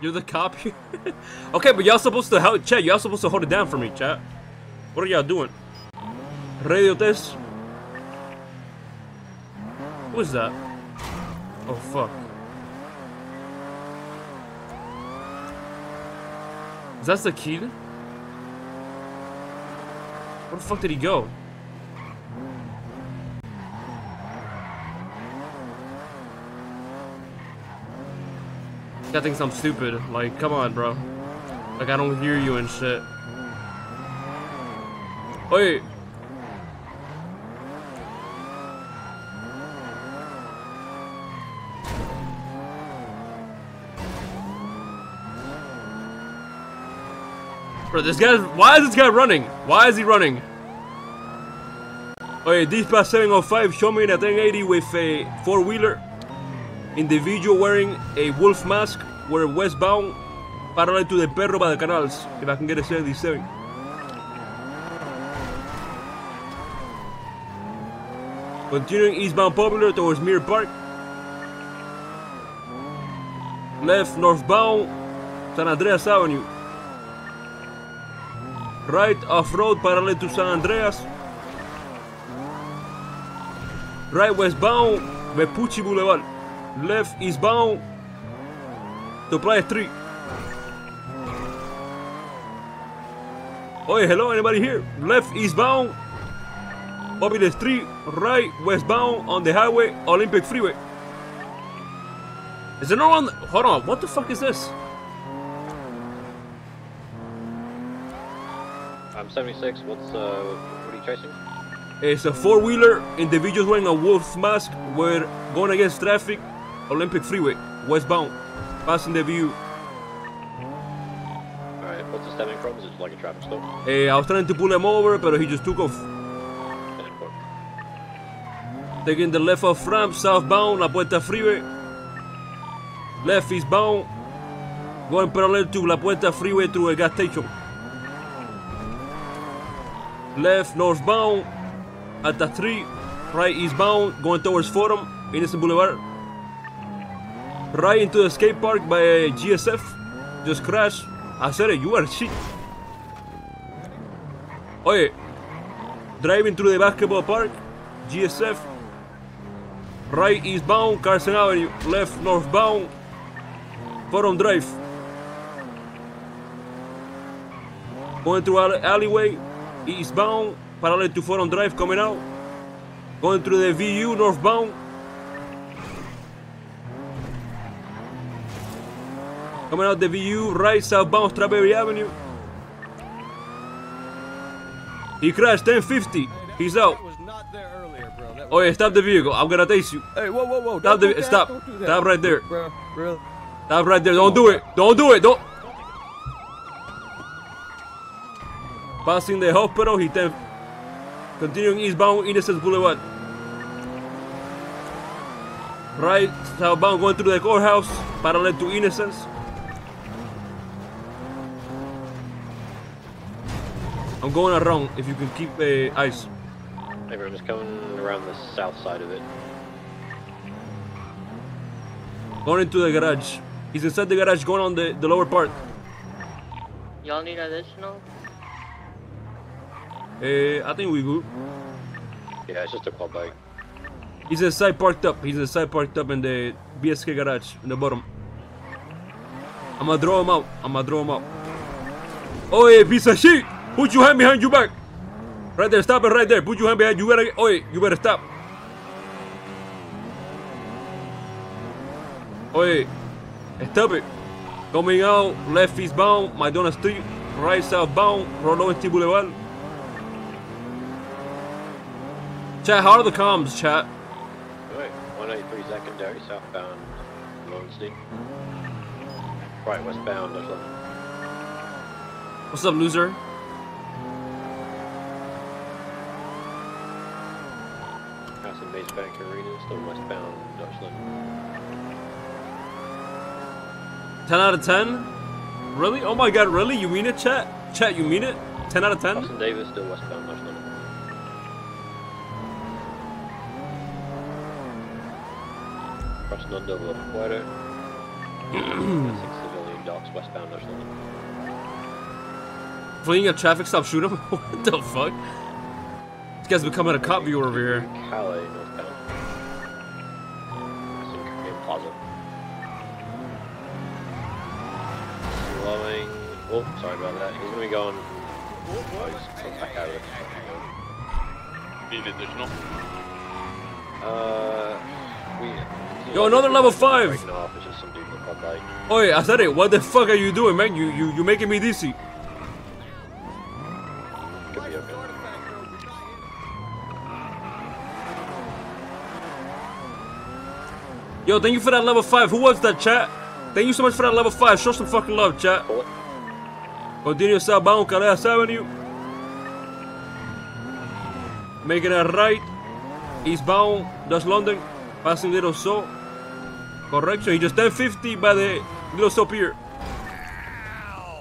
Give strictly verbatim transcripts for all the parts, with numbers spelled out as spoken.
You're the cop here? Okay, but y'all supposed to help, chat. Y'all supposed to hold it down for me, chat. What are y'all doing? Radio test. What is that? Oh, fuck. Is that the kid? Where the fuck did he go? That thinks I'm stupid. Like, come on, bro. Like, I don't hear you and shit. Wait. Bro, this guy. Why is this guy running? Why is he running? Wait, dispatch seven oh five. Show me in a ten eighty with a four wheeler. Individual wearing a wolf mask, were westbound, parallel to the Perro Valdecanals. If I can get a seventy-seven. Continuing eastbound Popular towards Mirror Park. Left northbound San Andreas Avenue. Right off-road parallel to San Andreas. Right westbound Vespucci Boulevard. Left eastbound to Playa Street. Oh, hello, anybody here? Left eastbound Popular Street. Right westbound on the highway Olympic Freeway. Is there no one? Hold on, what the fuck is this? I'm seventy-six. What's uh? What are you chasing? It's a four-wheeler. Individuals wearing a wolf mask. We're going against traffic. Olympic Freeway, westbound, passing the view. Alright, what's the stemming from? Is it like a traffic stop? Hey, I was trying to pull him over, but he just took off. Taking the left off ramp, southbound, La Puerta Freeway. Left eastbound, going parallel to La Puerta Freeway through a gas station. Left northbound, at the three. Right eastbound, going towards Forum, Innocent Boulevard. Right into the skate park by a G S F. Just crashed. I said it, you are shit. Oye. Driving through the basketball park. G S F. Right eastbound, Carson Avenue. Left northbound, Forum Drive. Going through our alleyway. Eastbound, parallel to Forum Drive, coming out. Going through the V U, northbound. Coming out the V U, right southbound Strawberry Avenue. He crashed ten fifty. Hey, he's out. Was not there earlier, bro. That oh yeah, stop the vehicle. I'm gonna taste you. Hey, whoa, whoa, whoa! Stop, don't the, stop, do stop right there, bro. Bro. Stop right there. Don't do it. Don't do it. Don't. Passing the hospital, he ten. Continuing eastbound Innocence Boulevard. Right southbound, going through the courthouse, parallel to Innocence. I'm going around, if you can keep uh, eyes. Hey bro, I'm just coming around the south side of it. Going into the garage. He's inside the garage, going on the, the lower part. Y'all need additional? Uh, I think we good. Yeah, it's just a quad bike. He's inside parked up. He's inside parked up in the B S K garage, in the bottom. I'm gonna draw him out. I'm gonna draw him out. Oh, hey, piece of shit! Put your hand behind your back. Right there, stop it right there. Put your hand behind you. Better, oh, you better stop. Oye, stop it. Coming out, left eastbound, Madonna Street, right southbound, Rolowski Boulevard. Chat, how are the comms, chat? Alright, one eighty-three secondary, southbound, Rolowski Street. Right westbound, there's nothing. What's up, loser? Bank Arena, still westbound, Dutchland. ten out of ten? Really? Oh my god, really? You mean it, chat? Chat, you mean it? ten out of ten? Austin Davis, still westbound, Dutchland. Crossing on double up quarter. That's six million dollars. blocks westbound National Highway. Fleeing a traffic stop, shoot him? What the fuck? This guy's becoming a cop viewer over here. Calais, northbound. Synchrome Plaza. Slowing. Oh, sorry about that. He's gonna be going. Oh, he's coming back out of it. Need additional. Uh, we. Yo, another level five. Oi, I said it. What the fuck are you doing, man? You you you making me dizzy. Could be okay. Yo, thank you for that level five. Who was that, chat? Thank you so much for that level five. Show some fucking love, chat. Continue southbound Calais Avenue. Making a right, eastbound, that's London, passing Little So. Correction, he just ten fifty by the Little So pier.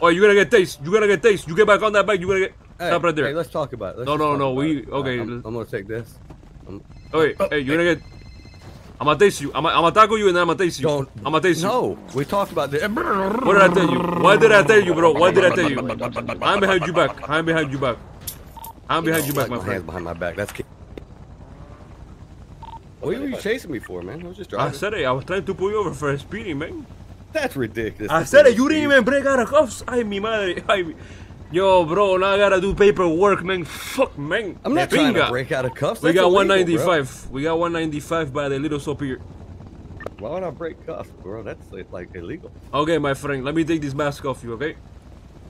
Oh, you're gonna get taste, you're gonna get taste, you get back on that bike, you're gonna get, hey, stop right there. Hey, let's talk about it. Let's no, no, no, we, okay. I'm, I'm gonna take this. I'm... Okay, oh, hey, you're hey. gonna get, I'm gonna taste you, I'm gonna, I'm gonna tackle you and then I'm gonna taste you. Don't, I'm gonna taste no, you. No, we talked about this. What did I tell you? What did I tell you, bro? What did I tell you? I'm behind you back, I'm behind you back. I'm behind you, you know, back, like my, my friend. Hands behind my back. That's. What were you chasing me for, man? I was just driving. I said it. I was trying to pull you over for speeding, man. That's ridiculous. I said it. You didn't even break out of cuffs. Ay, mi madre. Ay, mi. Yo, bro. Now I gotta do paperwork, man. Fuck, man. I'm not trying to break out of cuffs. We got one ninety-five. We got one ninety-five by the Little Soap here. Why would I break cuffs, bro? That's like illegal. Okay, my friend. Let me take this mask off you, okay?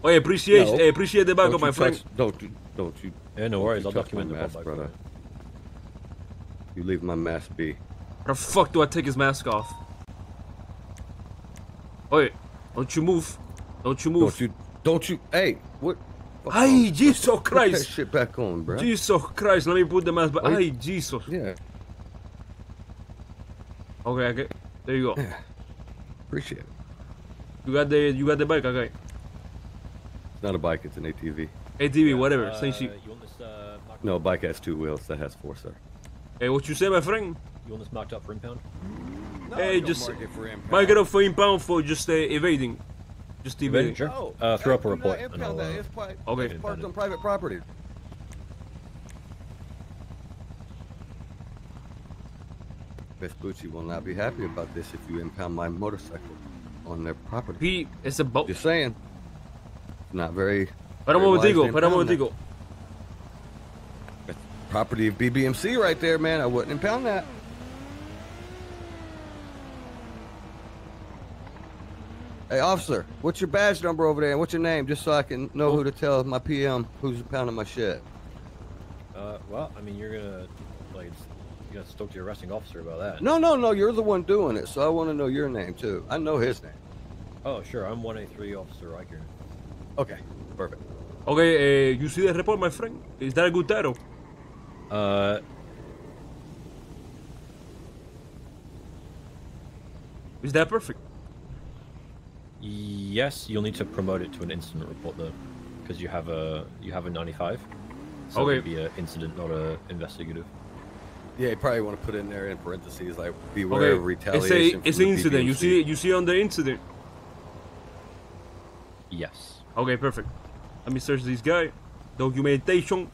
Oh, yeah, appreciate, no. appreciate the back of my friend. Don't you? Don't you? Yeah, no worries. I'll document the mask, brother. You leave my mask be. How the fuck do I take his mask off? Oi, don't you move. Don't you move. Don't you, don't you, hey, what? Ay, Jesus Christ. Put that shit back on, bro. Jesus Christ, let me put the mask back. Ay, Jesus. Yeah. Okay, okay. There you go. Yeah. Appreciate it. You got the, you got the bike, okay. It's not a bike, it's an A T V. A T V, yeah, whatever, uh, same shit. Uh, no, bike has two wheels, that has four, sir. Hey, what you say, my friend? You want this marked up for impound? No, hey, just mark it, for impound. mark it up for impound for just uh, evading. Just evading. Sure. Oh, uh, throw up a report. And I'll, uh, it's okay. It's parked on private property. Vespucci will not be happy about this if you impound my motorcycle on their property. He, it's a boat. Just saying. Not very. Para un momentico, para un momentico. Property of B B M C right there, man. I wouldn't impound that. Hey, officer, what's your badge number over there and what's your name just so I can know oh. who to tell my P M who's impounding my shit? Uh, well, I mean, you're gonna, like, you're gonna talk to your arresting officer about that. No, no, no, you're the one doing it, so I want to know your name too. I know his name. Oh, sure, I'm one eighty-three Officer Riker. Okay, perfect. Okay, uh, you see the report, my friend? Is that a good title? Uh. Is that perfect? Yes, you'll need to promote it to an incident report though, because you have a you have a ninety-five. So okay. It'd be an incident, not a investigative. Yeah, you probably want to put in there in parentheses like beware okay. of retaliation. It's an incident. B B C. You see, you see on the incident. Yes. Okay, perfect. Let me search this guy. Documentation.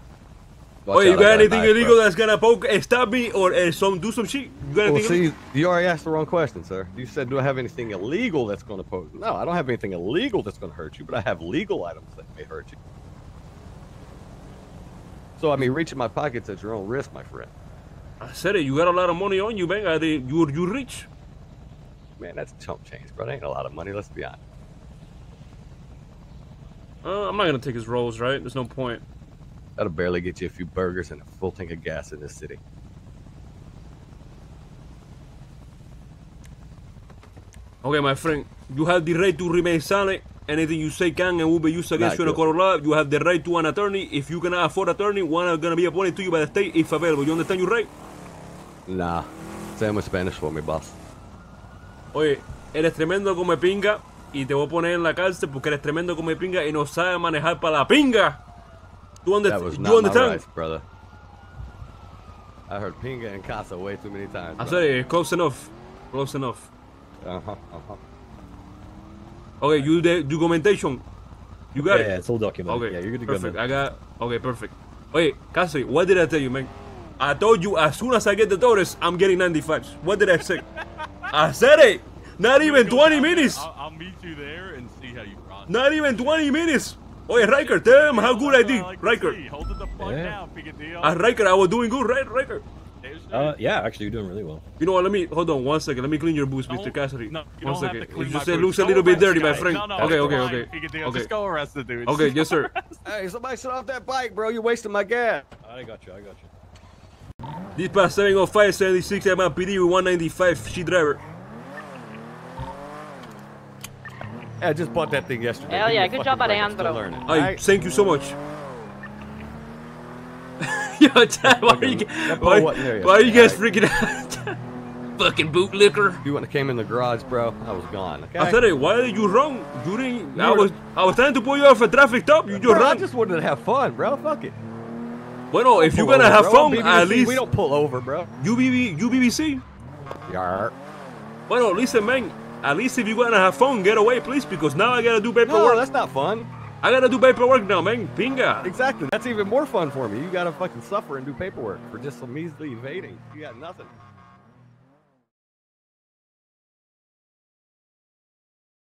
Watch Wait, you got anything knife, illegal bro. that's gonna poke, stab me, or uh, some do some shit? You got well, anything see, you already asked the wrong question, sir. You said, do I have anything illegal that's gonna poke? No, I don't have anything illegal that's gonna hurt you, but I have legal items that may hurt you. So, I mean, reach in my pockets at your own risk, my friend. I said it. You got a lot of money on you, man. You're you rich. Man, that's chump change, bro. That ain't a lot of money, let's be honest. Uh, I'm not gonna take his rolls, right? There's no point. That'll barely get you a few burgers and a full tank of gas in this city. Okay, my friend, you have the right to remain silent. Anything you say can and will be used against you in a court of law. You have the right to an attorney. If you cannot afford an attorney, one is going to be appointed to you by the state if available. You understand your right? Nah. Say in Spanish for me, boss. Oye, eres tremendo come pinga y te voy a poner en la cárcel porque eres tremendo come pinga y no sabes manejar para la pinga. You on the, that was not you on the my tongue? Rights, brother. I heard pinga and casa way too many times. I'm sorry, close enough. Close enough. Uh-huh, uh-huh. Okay, you the documentation. You got yeah, it? Yeah, it's all documented. Okay, yeah, you're good to perfect. go, man. I got Okay, perfect. Wait, Cassie, what did I tell you, man? I told you as soon as I get the Taurus, I'm getting ninety-five. What did I say? I said it! Not even twenty minutes! I'll, I'll meet you there and see how you process. Not even twenty minutes! Oye, Riker, tell him how good I did. Riker. Hold it the fuck down, Picadillo. Uh, Riker, I was doing good, right, Riker? Uh, yeah, actually, you're doing really well. You know what, let me, hold on one second, let me clean your boots, Mister Cassidy. No, you one second. You just said looks a little bit dirty, my friend. No, no, okay, okay, okay, okay. Just go arrest the dude. Okay, yes, sir. Hey, somebody sit off that bike, bro. You're wasting my gas. I got you, I got you. This past seven oh five seventy-six at my P D with one ninety-five, she driver. I just bought that thing yesterday. Hell yeah, good job, Alejandro. Right. Thank you so much. Yo, Chad, why, you, why, why are you guys right. freaking out? Fucking bootlicker. You wouldn't have came in the garage, bro. I was gone. Okay? I said, hey, why are you wrong? You didn't. You I, were... was, I was trying to pull you off a traffic stop. You just ran. I just wanted to have fun, bro. Fuck it. Bueno, if you're gonna over, have bro. fun, B B M C, at least. We don't pull over, bro. U B B C? Yarr. Bueno, listen, man. At least if you're gonna have fun, get away, please, because now I gotta do paperwork. No, that's not fun. I gotta do paperwork now, man. Pinga. Exactly. That's even more fun for me. You gotta fucking suffer and do paperwork for just some measly evading. You got nothing.